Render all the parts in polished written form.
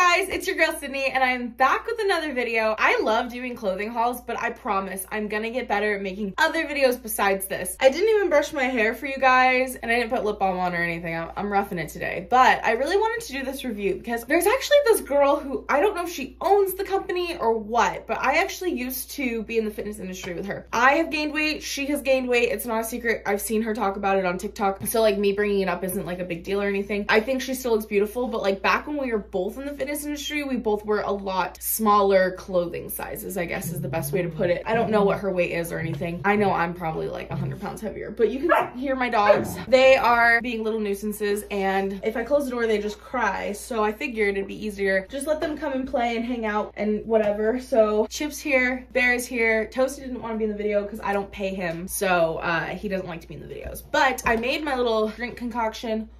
Hey guys, it's your girl Sydney and I'm back with another video. I love doing clothing hauls, but I promise I'm gonna get better at making other videos besides this. I didn't even brush my hair for you guys and I didn't put lip balm on or anything. I'm roughing it today, but I really wanted to do this review because there's actually this girl who, I don't know if she owns the company or what, but I actually used to be in the fitness industry with her. I have gained weight, she has gained weight. It's not a secret. I've seen her talk about it on TikTok. So like me bringing it up isn't like a big deal or anything. I think she still looks beautiful, but like back when we were both in the fitness industry, we both wear a lot smaller clothing sizes, I guess is the best way to put it. I don't know what her weight is or anything. I know I'm probably like 100 pounds heavier, but you can hear my dogs. They are being little nuisances, and if I close the door, they just cry. So I figured it'd be easier. Just let them come and play and hang out and whatever. So Chip's here, Bear's here. Toasty didn't want to be in the video because I don't pay him. So he doesn't like to be in the videos, but I made my little drink concoction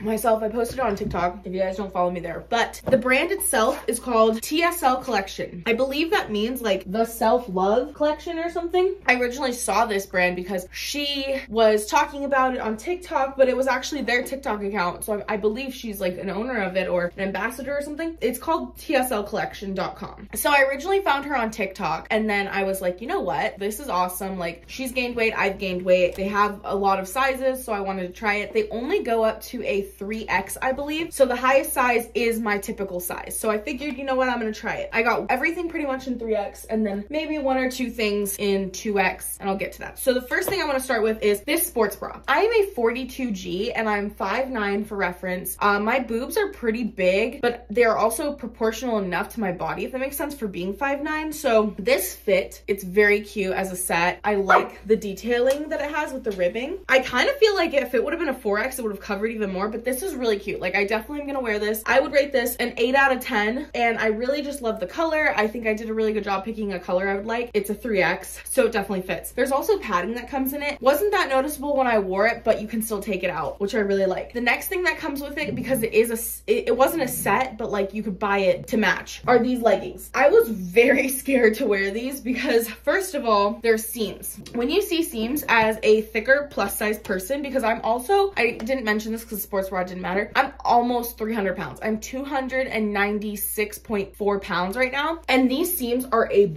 myself. I posted it on TikTok if you guys don't follow me there, but the brand itself is called TSL Collection. I believe that means like the self-love collection or something. I originally saw this brand because she was talking about it on TikTok, but it was actually their TikTok account, so I believe she's like an owner of it or an ambassador or something. It's called tslcollection.com. So I originally found her on TikTok and then I was like, you know what, this is awesome. Like she's gained weight, I've gained weight, they have a lot of sizes, so I wanted to try it. They only go up to a 3X, I believe. So the highest size is my typical size. So I figured, you know what, I'm gonna try it. I got everything pretty much in 3X and then maybe one or two things in 2X, and I'll get to that. So the first thing I wanna start with is this sports bra. I am a 42G and I'm 5'9" for reference. My boobs are pretty big, but they're also proportional enough to my body, if that makes sense, for being 5'9". So this fit, it's very cute as a set. I like the detailing that it has with the ribbing. I kind of feel like if it would have been a 4X, it would have covered even more, but this is really cute. Like I definitely am gonna wear this. I would rate this an 8 out of 10, and I really just love the color. I think I did a really good job picking a color I would like. It's a 3X, so it definitely fits. There's also padding that comes in it. Wasn't that noticeable when I wore it, but you can still take it out, which I really like. The next thing that comes with it, because it is a, it wasn't a set, but like you could buy it to match, are these leggings. I was very scared to wear these because first of all, there's seams. When you see seams as a thicker plus size person, because I'm also, I didn't mention this because sports bra didn't matter, I'm almost 300 pounds. I'm 296.4 pounds right now, and these seams are a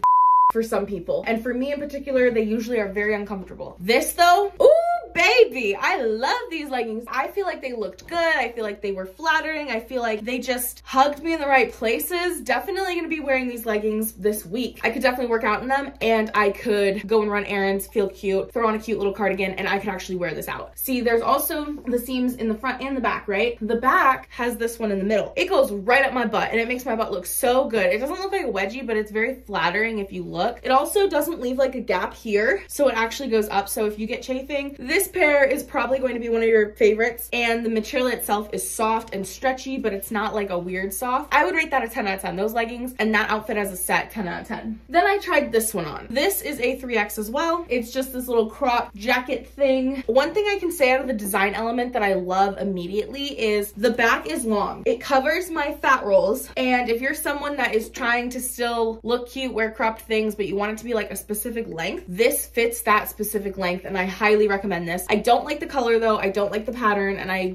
for some people, and for me in particular, they usually are very uncomfortable. This though, ooh baby, I love these leggings. I feel like they looked good. I feel like they were flattering. I feel like they just hugged me in the right places. Definitely gonna be wearing these leggings this week. I could definitely work out in them, and I could go and run errands, feel cute, throw on a cute little cardigan, and I could actually wear this out. See, there's also the seams in the front and the back, right? The back has this one in the middle. It goes right up my butt and it makes my butt look so good. It doesn't look like a wedgie, but it's very flattering if you look. It also doesn't leave like a gap here, so it actually goes up. So if you get chafing, this pair is probably going to be one of your favorites, and the material itself is soft and stretchy, but it's not like a weird soft. I would rate that a 10 out of 10, those leggings and that outfit as a set, 10 out of 10. Then I tried this one on. This is a 3X as well. It's just this little crop jacket thing. One thing I can say out of the design element that I love immediately is the back is long. It covers my fat rolls, and if you're someone that is trying to still look cute, wear cropped things, but you want it to be like a specific length, this fits that specific length, and I highly recommend this. I don't like the color though. I don't like the pattern, and I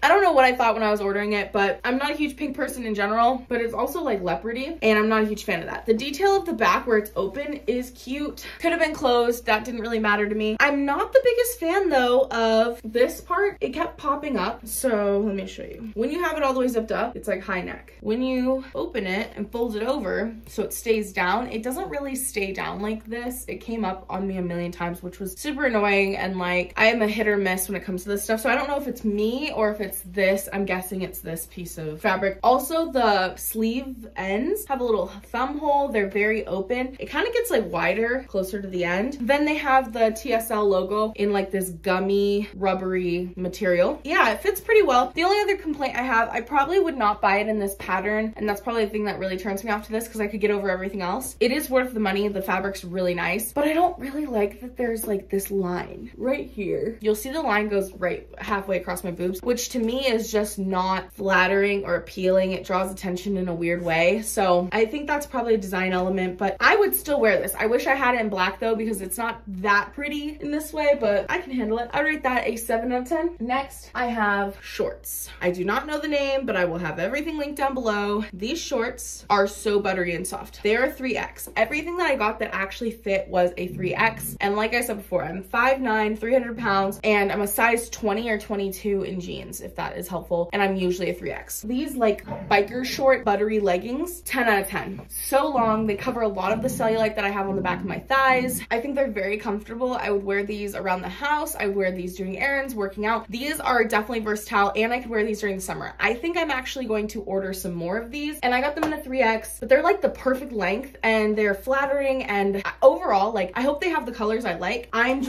don't know what I thought when I was ordering it, but I'm not a huge pink person in general, but it's also like leopardy, and I'm not a huge fan of that. The detail of the back where it's open is cute. Could have been closed. That didn't really matter to me. I'm not the biggest fan though of this part. It kept popping up. So let me show you. When you have it all the way zipped up, it's like high neck. When you open it and fold it over so it stays down, it doesn't really stay down like this. It came up on me a million times, which was super annoying, and like I am a hit or miss when it comes to this stuff, so I don't know if it's me or if it's this. I'm guessing it's this piece of fabric. Also, the sleeve ends have a little thumb hole. They're very open. It kind of gets like wider closer to the end. Then they have the TSL logo in like this gummy rubbery material. Yeah, it fits pretty well. The only other complaint I have, I probably would not buy it in this pattern, and that's probably the thing that really turns me off to this because I could get over everything else. It is worth the money. The fabric's really nice, but I don't really like that there's like this line right right here, you'll see the line goes right halfway across my boobs, which to me is just not flattering or appealing. It draws attention in a weird way. So I think that's probably a design element, but I would still wear this. I wish I had it in black though, because it's not that pretty in this way, but I can handle it. I rate that a 7 out of 10. Next, I have shorts. I do not know the name, but I will have everything linked down below. These shorts are so buttery and soft. They are 3X. Everything that I got that actually fit was a 3X. And like I said before, I'm 5'9", 300 pounds, and I'm a size 20 or 22 in jeans, if that is helpful. And I'm usually a 3X. These like biker short buttery leggings, 10 out of 10. So long. They cover a lot of the cellulite that I have on the back of my thighs. I think they're very comfortable. I would wear these around the house. I would wear these doing errands, working out. These are definitely versatile, and I could wear these during the summer. I think I'm actually going to order some more of these, and I got them in a 3X, but they're like the perfect length and they're flattering, and overall, like, I hope they have the colors I like. I'm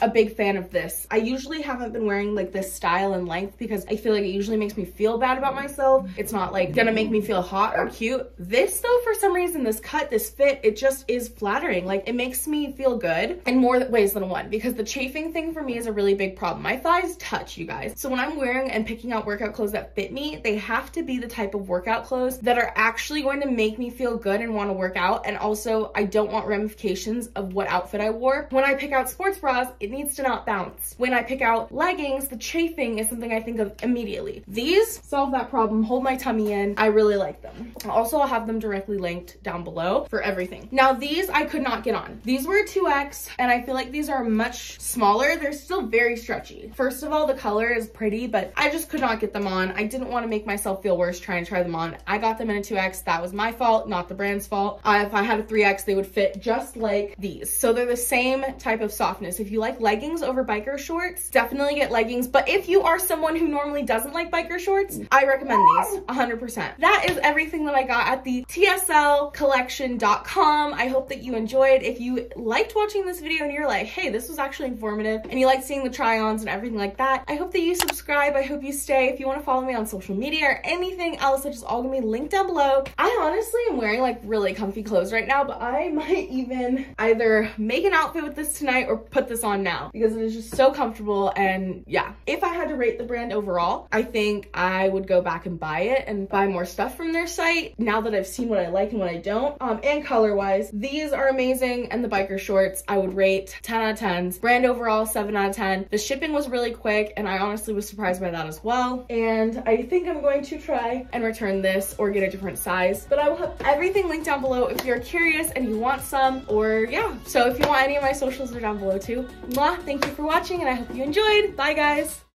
a big fan of this. I usually haven't been wearing like this style and length because I feel like it usually makes me feel bad about myself. It's not like gonna make me feel hot or cute. This though, for some reason, this cut, this fit, it just is flattering. Like, it makes me feel good in more ways than one, because the chafing thing for me is a really big problem. My thighs touch, you guys. So when I'm wearing and picking out workout clothes that fit me, they have to be the type of workout clothes that are actually going to make me feel good and want to work out. And also, I don't want ramifications of what outfit I wore. When I pick out sports bras, it needs to not bounce. When I pick out leggings, the chafing is something I think of immediately. These solve that problem, hold my tummy in. I really like them. Also, I'll have them directly linked down below for everything. Now, these I could not get on. These were a 2X, and I feel like these are much smaller. They're still very stretchy. First of all, the color is pretty, but I just could not get them on. I didn't want to make myself feel worse trying to try them on. I got them in a 2X. That was my fault, not the brand's fault. If I had a 3X, they would fit just like these. So they're the same type of softness. If you like leggings over biker shorts, definitely get leggings. But if you are someone who normally doesn't like biker shorts, I recommend these 100%. That is everything that I got at the TSLcollection.com. I hope that you enjoyed. If you liked watching this video and you're like, hey, this was actually informative, and you like seeing the try-ons and everything like that, I hope that you subscribe. I hope you stay. If you want to follow me on social media or anything else, it's just all gonna be linked down below. I honestly am wearing like really comfy clothes right now, but I might even either make an outfit with this tonight or put this on now, because it is just so comfortable. And yeah, if I had to rate the brand overall, I think I would go back and buy it and buy more stuff from their site now that I've seen what I like and what I don't. And color wise, these are amazing, and the biker shorts I would rate 10 out of 10s. Brand overall 7 out of 10. The shipping was really quick, and I honestly was surprised by that as well. And I think I'm going to try and return this or get a different size, but I will have everything linked down below if you're curious and you want some, or yeah. So if you want any of my socials, are down below too. Mwah, thank you for watching, and I hope you enjoyed. Bye guys.